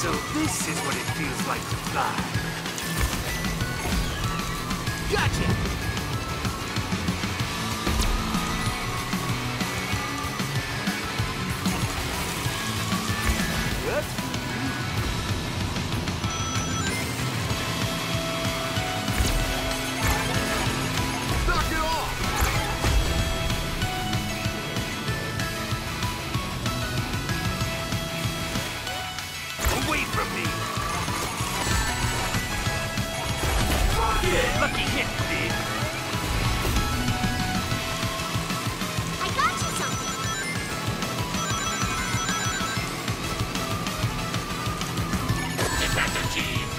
So this is what it feels like to fly. Gotcha! What? Lucky hit, Steve. I got you something. Get back to Steve.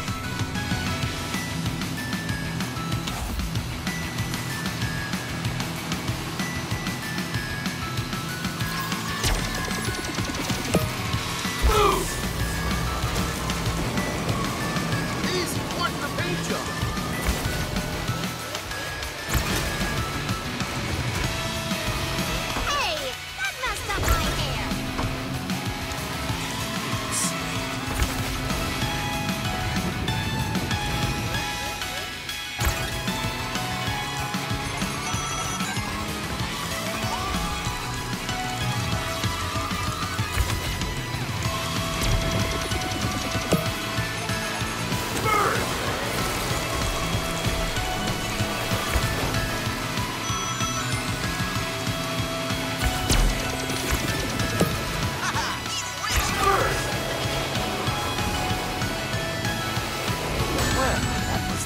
Move. Easy, what the page up.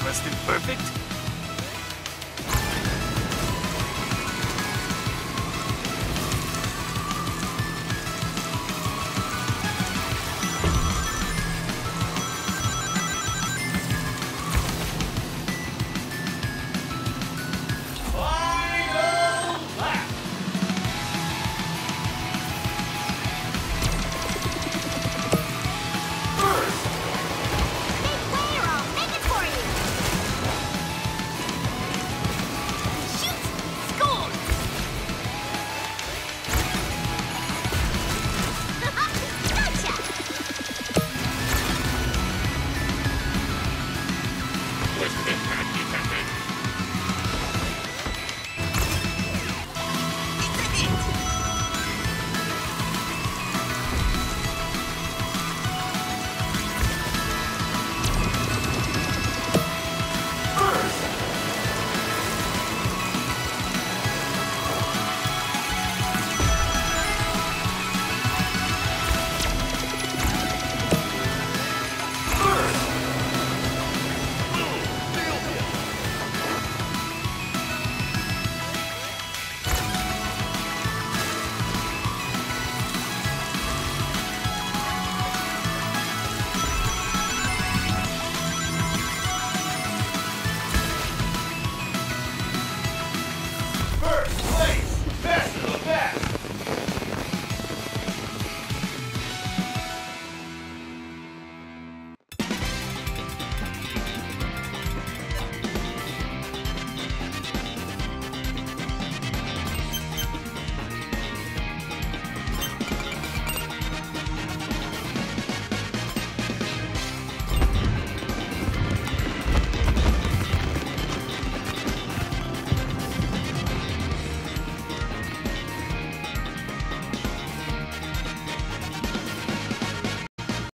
Less than perfect.